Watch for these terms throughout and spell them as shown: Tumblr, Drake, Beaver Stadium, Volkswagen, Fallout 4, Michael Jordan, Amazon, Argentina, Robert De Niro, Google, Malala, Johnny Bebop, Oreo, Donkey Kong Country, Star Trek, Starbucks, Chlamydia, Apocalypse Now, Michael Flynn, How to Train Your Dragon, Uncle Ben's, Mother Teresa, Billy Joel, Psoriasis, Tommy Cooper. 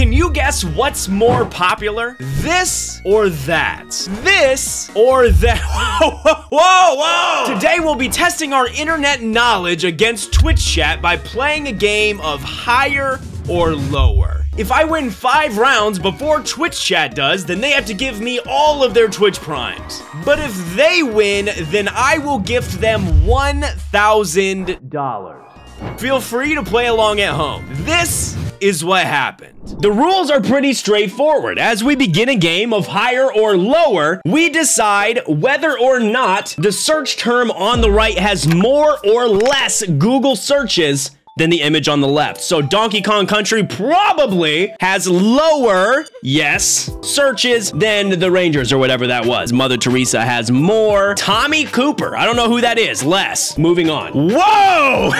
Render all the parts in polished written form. Can you guess what's more popular? This or that? This or that? Whoa! Today we'll be testing our internet knowledge against Twitch chat by playing a game of higher or lower. If I win 5 rounds before Twitch chat does, then they have to give me all of their Twitch primes. But if they win, then I will gift them $1,000. Feel free to play along at home. This is what happened. The rules are pretty straightforward. As we begin a game of higher or lower, we decide whether or not the search term on the right has more or less Google searches than the image on the left. So Donkey Kong Country probably has lower, yes, searches than the Rangers or whatever that was. Mother Teresa has more. Tommy Cooper, I don't know who that is, less. Moving on. Whoa!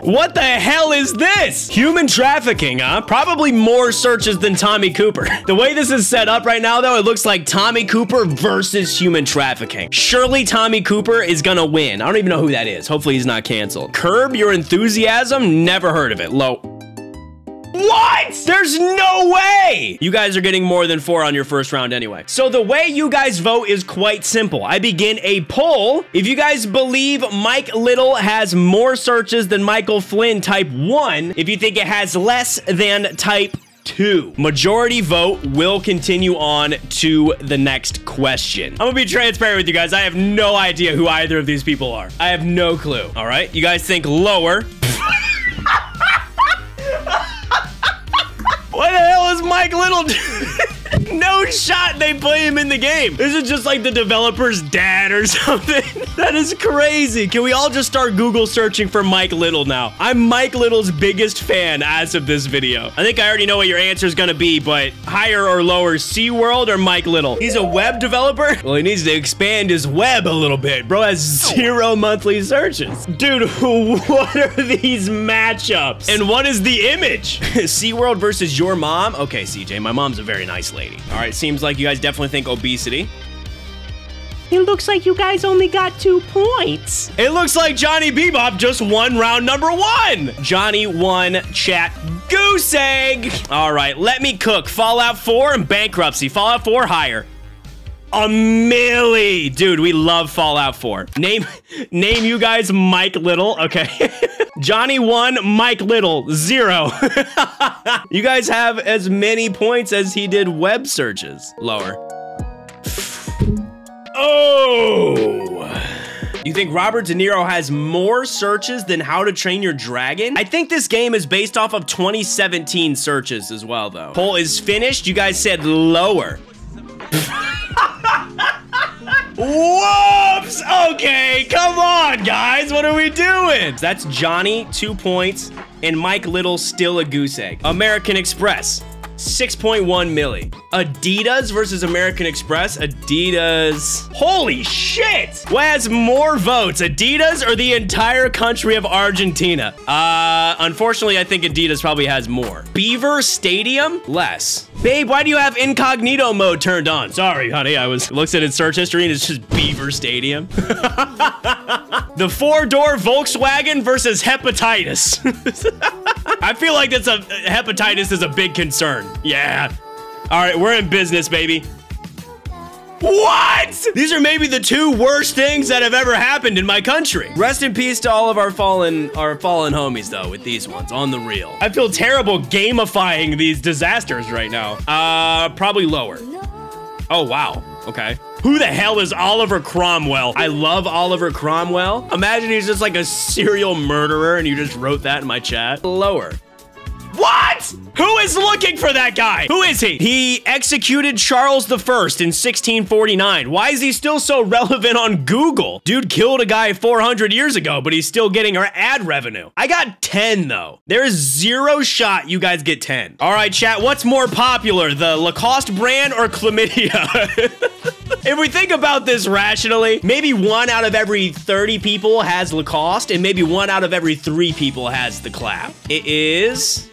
What the hell is this? Human trafficking, huh? Probably more searches than Tommy Cooper. The way this is set up right now, though, it looks like Tommy Cooper versus human trafficking. Surely Tommy Cooper is gonna win. I don't even know who that is. Hopefully he's not canceled. Curb Your Enthusiasm? Never heard of it. Low. What? There's no way! You guys are getting more than 4 on your first round anyway. So the way you guys vote is quite simple. I begin a poll. If you guys believe Mike Little has more searches than Michael Flynn, type 1. If you think it has less than, type 2. Majority vote will continue on to the next question. I'm gonna be transparent with you guys. I have no idea who either of these people are. I have no clue. All right, you guys think lower. What the hell is Mike Little doing? No shot they play him in the game. This is just like the developer's dad or something. That is crazy. Can we all just start Google searching for Mike Little now? I'm Mike Little's biggest fan as of this video. I think I already know what your answer is going to be, but higher or lower, SeaWorld or Mike Little? He's a web developer? Well, he needs to expand his web a little bit. Bro has 0 monthly searches. Dude, what are these matchups? And what is the image? SeaWorld versus your mom? Okay, CJ, my mom's a very nice lady. All right, seems like you guys definitely think obesity. It looks like you guys only got 2 points. It looks like Johnny Bebop just won round number 1. Johnny won chat goose egg. All right, let me cook. Fallout 4 and bankruptcy. Fallout 4 higher. A milli. Dude, we love Fallout 4. Name you guys Mike Little. Okay. Johnny 1, Mike Little 0. You guys have as many points as he did web searches. Lower. Oh. You think Robert De Niro has more searches than How to Train Your Dragon? I think this game is based off of 2017 searches as well, though. Poll is finished. You guys said lower. Whoops! Okay, come on, guys. What are we doing? That's Johnny, 2 points, and Mike Little still a goose egg. American Express, 6.1 milli. Adidas versus American Express. Adidas. Holy shit! What has more votes, Adidas or the entire country of Argentina? Unfortunately, I think Adidas probably has more. Beaver Stadium, less. Babe, why do you have incognito mode turned on? Sorry, honey, I was looked at its search history and it's just Beaver Stadium. The 4-door Volkswagen versus hepatitis. I feel like that's hepatitis is a big concern. Yeah. All right, we're in business, baby. What? These are maybe the 2 worst things that have ever happened in my country. Rest in peace to all of our fallen homies, though, with these ones on the reel. I feel terrible gamifying these disasters right now. Probably lower. Oh, wow. Okay. Who the hell is Oliver Cromwell? I love Oliver Cromwell. Imagine he's just like a serial murderer and you just wrote that in my chat. Lower. What? Who is looking for that guy? Who is he? He executed Charles I in 1649. Why is he still so relevant on Google? Dude killed a guy 400 years ago, but he's still getting our ad revenue. I got 10, though. There is 0 shot you guys get 10. All right, chat, what's more popular, the Lacoste brand or chlamydia? If we think about this rationally, maybe 1 out of every 30 people has Lacoste, and maybe 1 out of every 3 people has the clap. It is...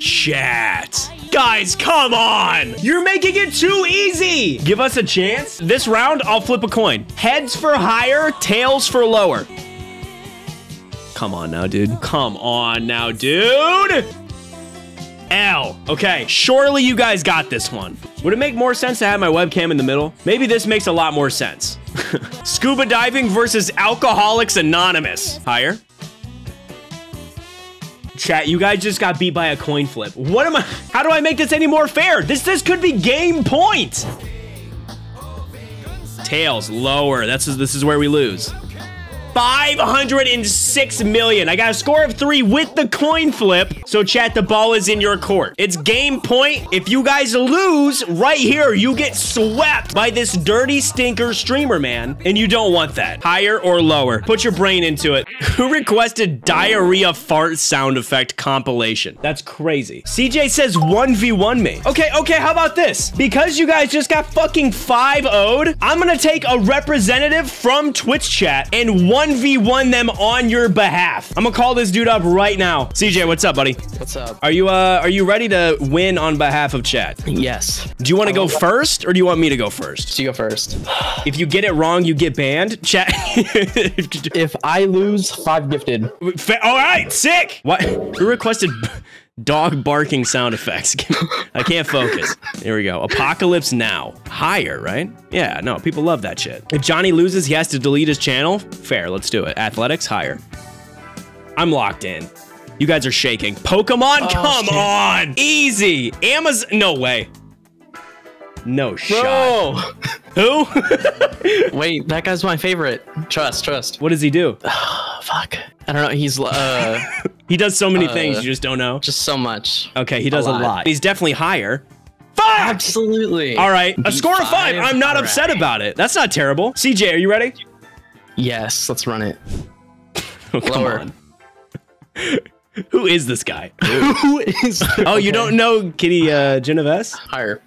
chat. Guys, come on! You're making it too easy! Give us a chance. This round, I'll flip a coin. Heads for higher, tails for lower. Come on now, dude. Come on now, dude! L. Okay, surely you guys got this one. Would it make more sense to have my webcam in the middle? Maybe this makes a lot more sense. Scuba diving versus Alcoholics Anonymous. Higher. Chat, you guys just got beat by a coin flip. What am I? How do I make this any more fair? This could be game point. Tails, lower. This is where we lose. 506 million. I got a score of 3 with the coin flip. So chat, the ball is in your court. It's game point. If you guys lose right here, you get swept by this dirty stinker streamer, man. And you don't want that. Higher or lower? Put your brain into it. Who requested diarrhea fart sound effect compilation? That's crazy. CJ says 1v1 me. Okay, how about this? Because you guys just got fucking 5-0'd, I'm gonna take a representative from Twitch chat and 1v1 them on your behalf. I'm gonna call this dude up right now. CJ, what's up, buddy? What's up? Are you ready to win on behalf of chat? Yes. Do you want to go first, or do you want me to go first? You go first. If you get it wrong, you get banned. Chat. If I lose, 5 gifted. All right, sick. What? Who requested dog barking sound effects? I can't focus. Here we go. Apocalypse Now. Higher, right? Yeah, no, people love that shit. If Johnny loses, he has to delete his channel. Fair, let's do it. Athletics, higher. I'm locked in. You guys are shaking. Pokemon, come on. Easy. Amazon, no way. No shot. Who? Wait, that guy's my favorite. Trust. What does he do? Oh, fuck. I don't know. He's, he does so many things you just don't know. Just so much. Okay, he does a lot. He's definitely higher. 5! Absolutely. All right, a score of 5. I'm not upset about it. That's not terrible. CJ, are you ready? Yes, let's run it. Oh, come on. Who is this guy? Who is? Oh, you don't know Kitty Genovese? Higher.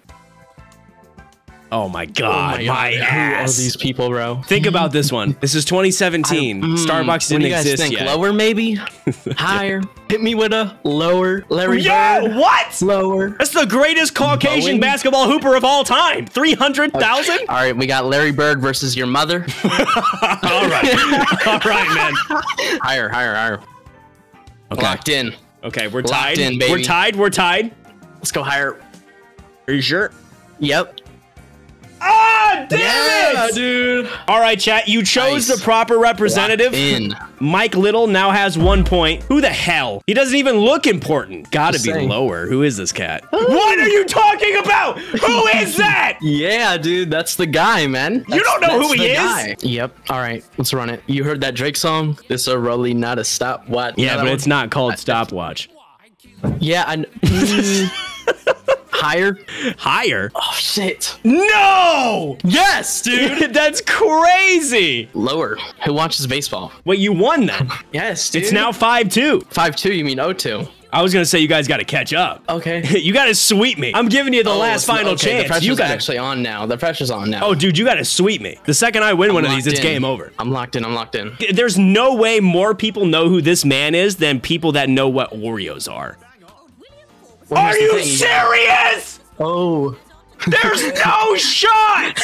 Oh my god, my ass. Who are these people, bro? Think about this one. This is 2017. Starbucks didn't exist yet. Lower, maybe? Higher. Hit me with a lower. Larry Bird. Yeah, what? Lower. That's the greatest Caucasian basketball hooper of all time. 300,000? Okay. All right, we got Larry Bird versus your mother. All right. All right, man. Higher. Okay. Locked in. Okay, we're tied. Locked in, baby. We're tied. Let's go higher. Are you sure? Yep. Ah, damn it! Dude. All right, chat. You chose the proper representative. Mike Little now has 1 point. Who the hell? He doesn't even look important. Gotta be lower. Who is this cat? What are you talking about? Who is that? Yeah, dude. That's the guy, man. You don't know who he is? Guy. Yep. All right. Let's run it. You heard that Drake song? This a really not a stopwatch. Yeah, but it's not called Stopwatch. Yeah, Higher. Oh shit. No. Yes, dude. That's crazy. Lower. Who watches baseball? Wait, you won then. Yes, dude. It's now 5-2. 5-2. You mean 0-2? I was gonna say you guys got to catch up. Okay. You got to sweep me. I'm giving you the last final chance. The pressure's actually on now. The pressure's on now. Oh, dude, you got to sweep me. The second I win one of these, it's game over. I'm locked in. There's no way more people know who this man is than people that know what Oreos are. Are you serious? Oh. There's no shot!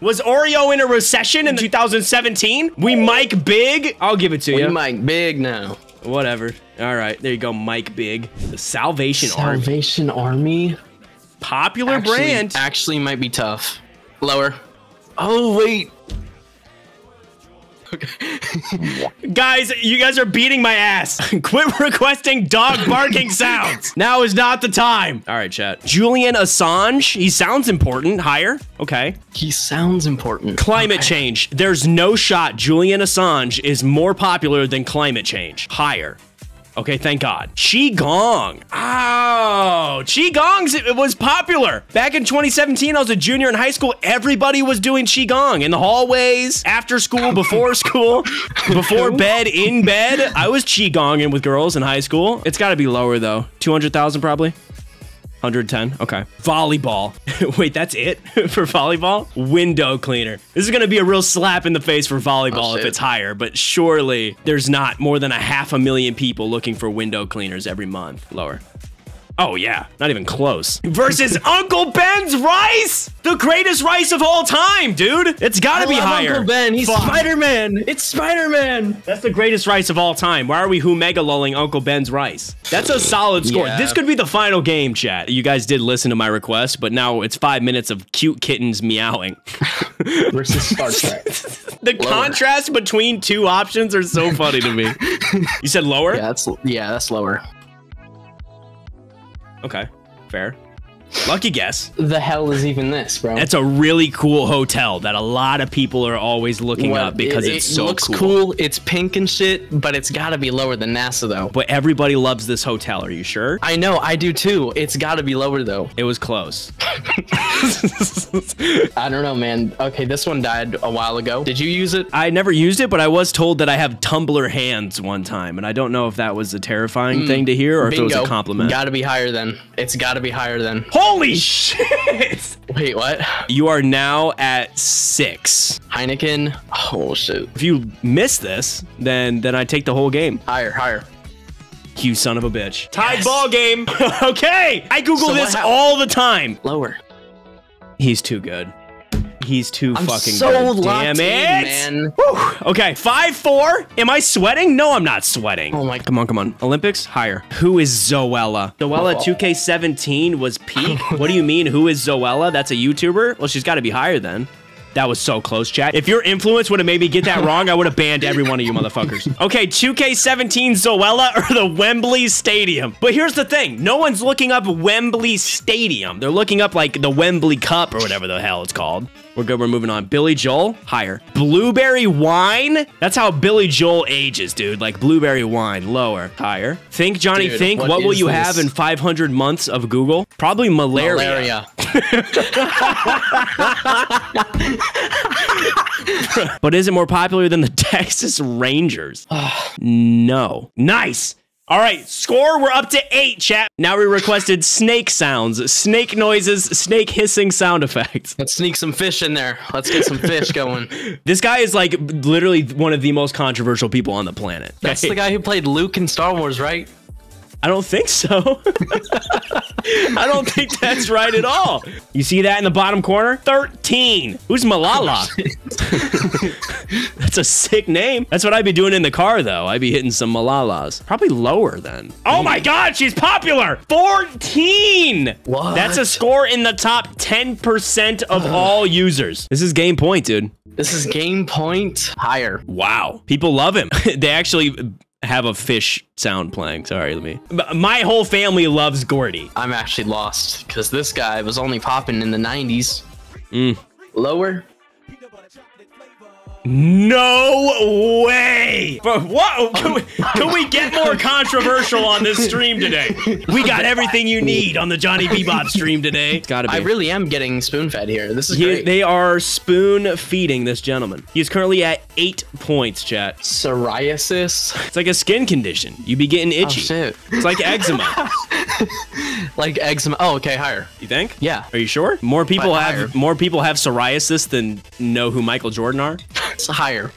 Was Oreo in a recession in 2017? We Mike Big? I'll give it to you. We Mike Big now. Whatever. All right, there you go, Mike Big. The Salvation Army? Popular brand. Actually might be tough. Lower. Oh, wait. Okay. Guys, you guys are beating my ass. Quit requesting dog barking sounds. Now is not the time. All right, chat. Julian Assange. He sounds important. Higher. Okay. He sounds important. Climate change. There's no shot Julian Assange is more popular than climate change. Higher. Okay, thank God. Qi Gong. Oh, Qi Gong's it was popular. Back in 2017, I was a junior in high school. Everybody was doing Qi Gong in the hallways, after school, before school, before bed, in bed. I was Qi Gonging with girls in high school. It's got to be lower, though. 200,000 probably. 110. Okay. Volleyball. Wait, that's it for volleyball? Window cleaner. This is going to be a real slap in the face for volleyball if it's higher, but surely there's not more than 500,000 people looking for window cleaners every month. Lower. Oh yeah, not even close. Versus Uncle Ben's rice, the greatest rice of all time, dude. It's gotta be higher. Uncle Ben, he's Spider-Man. It's Spider-Man. That's the greatest rice of all time. Why are we Mega-lulling Uncle Ben's rice? That's a solid score. Yeah. This could be the final game, chat. You guys did listen to my request, but now it's 5 minutes of cute kittens meowing. Versus Star Trek. The lower. Contrast between two options are so funny to me. You said lower? Yeah, that's lower. Okay, fair. Lucky guess. The hell is even this, bro? That's a really cool hotel that a lot of people are always looking up because it's so cool. It looks cool, it's pink and shit, but it's gotta be lower than NASA, though. But everybody loves this hotel, are you sure? I know, I do too. It's gotta be lower, though. It was close. I don't know, man. Okay, this one died a while ago. Did you use it? I never used it, but I was told that I have Tumblr hands one time, and I don't know if that was a terrifying thing to hear or if it was a compliment. Gotta be higher than. It's gotta be higher than. Holy shit! Wait, what? You are now at 6. Heineken. Oh shit! If you miss this, then I take the whole game. Higher, higher. You son of a bitch! Tied ball game. Okay, I Google this all the time. Lower. He's too good. He's too fucking good. Damn it, man. Woo. Okay, 5-4. Am I sweating? No, I'm not sweating. Oh my. Come on, come on. Olympics higher. Who is Zoella? Zoella 2K17 was peak. What do you mean? Who is Zoella? That's a YouTuber. Well, she's got to be higher then. That was so close, chat. If your influence would have made me get that wrong, I would have banned every one of you motherfuckers. Okay, 2K17 Zoella or the Wembley Stadium. But here's the thing. No one's looking up Wembley Stadium. They're looking up like the Wembley Cup or whatever the hell it's called. We're good. We're moving on. Billy Joel, higher. Blueberry wine? That's how Billy Joel ages, dude. Like blueberry wine, lower, higher. Think, Johnny, dude, think. What will you have in 500 months of Google? Probably malaria. But is it more popular than the Texas Rangers? No. Nice. All right, score, we're up to 8, chat. Now we requested snake sounds, snake noises, snake hissing sound effects. Let's sneak some fish in there. Let's get some fish going. This guy is like literally one of the most controversial people on the planet. That's the guy who played Luke in Star Wars, right? I don't think so. I don't think that's right at all. You see that in the bottom corner? 13. Who's Malala? That's a sick name. That's what I'd be doing in the car, though. I'd be hitting some Malalas. Probably lower then. Oh my God, she's popular. 14. What? That's a score in the top 10% of all users. This is game point, dude. This is game point higher. Wow. People love him. They actually have a fish sound playing. Sorry, let me. My whole family loves Gordy. I'm actually lost because this guy was only popping in the 90s. Lower. No way! Whoa! Can we get more controversial on this stream today? We got everything you need on the Johnny Bebop stream today. It's gotta be. I really am getting spoon-fed here. This is great. They are spoon-feeding this gentleman. He's currently at 8 points, chat. Psoriasis? It's like a skin condition. You be getting itchy. Oh, shit. It's like eczema. Like eczema. Oh, okay, higher. You think? Yeah. Are you sure? More people have psoriasis than know who Michael Jordan are. It's higher.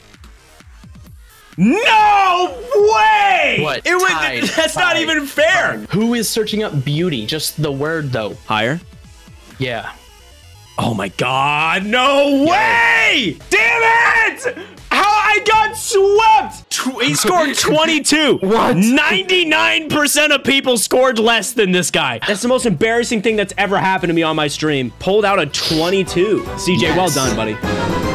No way! What? It was, that's not even fair. Who is searching up beauty? Just the word, though. Higher? Yeah. Oh my God! No way! Damn it! How I got swept! He scored 22. What? 99% of people scored less than this guy. That's the most embarrassing thing that's ever happened to me on my stream. Pulled out a 22. CJ, well done, buddy.